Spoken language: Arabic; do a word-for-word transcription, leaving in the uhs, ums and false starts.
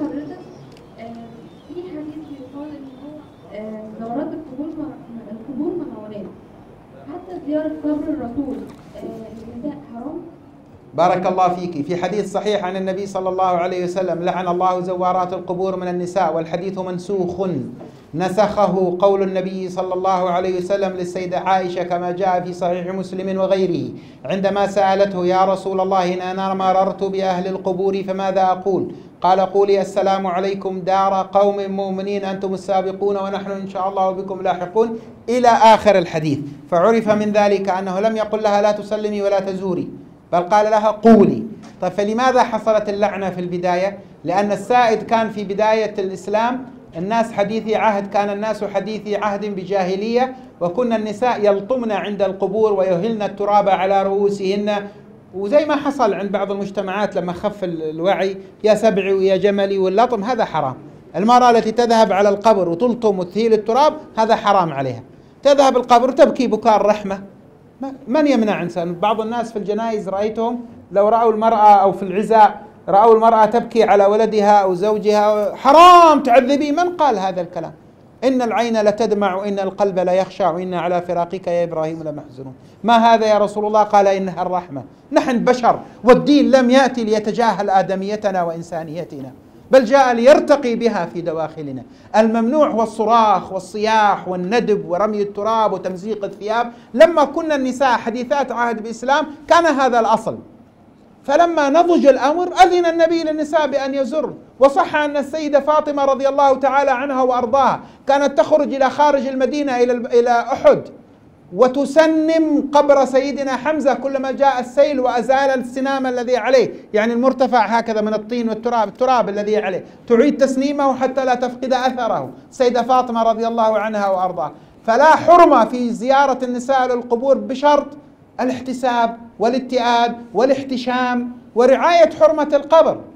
حضرتك في حديث بيقول ان هو دورات القبور مهونات، حتى زياره قبر الرسول للنساء حرام؟ بارك الله فيك. في حديث صحيح عن النبي صلى الله عليه وسلم: لعن الله زوارات القبور من النساء، والحديث منسوخ، نسخه قول النبي صلى الله عليه وسلم للسيدة عائشة كما جاء في صحيح مسلم وغيره عندما سألته: يا رسول الله إن أنا مررت بأهل القبور فماذا أقول؟ قال: قولي السلام عليكم دار قوم مؤمنين أنتم السابقون ونحن إن شاء الله بكم لاحقون، إلى آخر الحديث. فعرف من ذلك أنه لم يقل لها لا تسلمي ولا تزوري، بل قال لها قولي. طيب فلماذا حصلت اللعنة في البداية؟ لأن السائد كان في بداية الإسلام الناس حديثي عهد، كان الناس حديثي عهد بجاهلية، وكنا النساء يلطمن عند القبور ويهلن التراب على رؤوسهن، وزي ما حصل عند بعض المجتمعات لما خف الوعي: يا سبعي ويا جملي واللطم هذا حرام. المرأة التي تذهب على القبر وتلطم وتثيل التراب هذا حرام عليها، تذهب القبر تبكي بكاء الرحمة، من يمنع إنسان؟ بعض الناس في الجنائز رأيتهم لو رأوا المرأة أو في العزاء رأوا المرأة تبكي على ولدها أو زوجها، حرام تعذبي، من قال هذا الكلام؟ إن العين لتدمع وإن القلب ليخشع وإن على فراقك يا إبراهيم لمحزنون. ما هذا يا رسول الله؟ قال: إنها الرحمة. نحن بشر، والدين لم يأتي ليتجاهل آدميتنا وإنسانيتنا، بل جاء ليرتقي بها في دواخلنا. الممنوع هو الصراخ والصياح والندب ورمي التراب وتمزيق الثياب. لما كنا النساء حديثات عهد بالإسلام كان هذا الأصل، فلما نضج الأمر أذن النبي للنساء بأن يزر. وصح أن السيدة فاطمة رضي الله تعالى عنها وأرضاها كانت تخرج إلى خارج المدينة إلى أحد وتسنم قبر سيدنا حمزة كلما جاء السيل وأزال السنام الذي عليه، يعني المرتفع هكذا من الطين والتراب، التراب الذي عليه، تعيد تسنيمه حتى لا تفقد أثره، السيدة فاطمة رضي الله عنها وأرضاها. فلا حرمة في زيارة النساء للقبور بشرط الاحتساب والاتئاد والاحتشام ورعاية حرمة القبر.